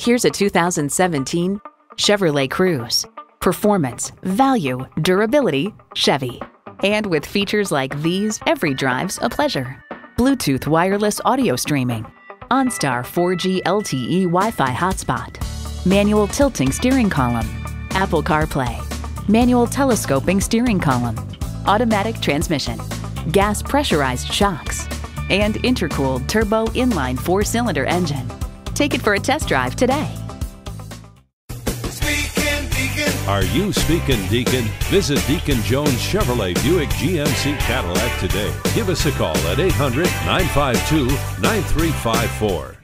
Here's a 2017 Chevrolet Cruze. Performance, value, durability, Chevy. And with features like these, every drive's a pleasure. Bluetooth wireless audio streaming, OnStar 4G LTE Wi-Fi hotspot, manual tilting steering column, Apple CarPlay, manual telescoping steering column, automatic transmission, gas pressurized shocks, and intercooled turbo inline 4-cylinder engine. Take it for a test drive today. Are you speaking, Deacon? Visit Deacon Jones Chevrolet Buick GMC Cadillac today. Give us a call at 800-952-9354.